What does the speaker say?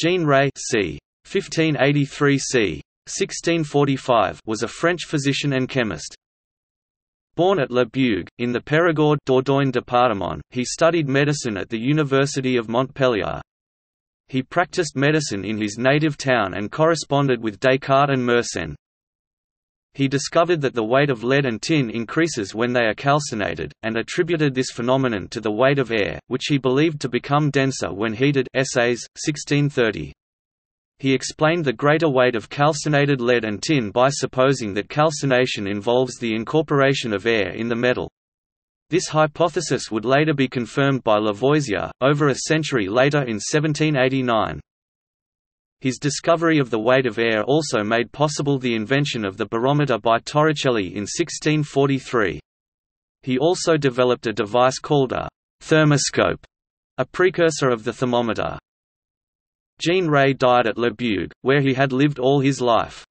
Jean Rey c. 1583 c. 1645 was a French physician and chemist. Born at Le Bugue, in the Périgord Dordogne department, he studied medicine at the University of Montpellier. He practiced medicine in his native town and corresponded with Descartes and Mersenne. He discovered that the weight of lead and tin increases when they are calcinated, and attributed this phenomenon to the weight of air, which he believed to become denser when heated. Essays, 1630. He explained the greater weight of calcinated lead and tin by supposing that calcination involves the incorporation of air in the metal. This hypothesis would later be confirmed by Lavoisier, over a century later in 1789. His discovery of the weight of air also made possible the invention of the barometer by Torricelli in 1643. He also developed a device called a «thermoscope», a precursor of the thermometer. Jean Rey died at Le Bugue, where he had lived all his life.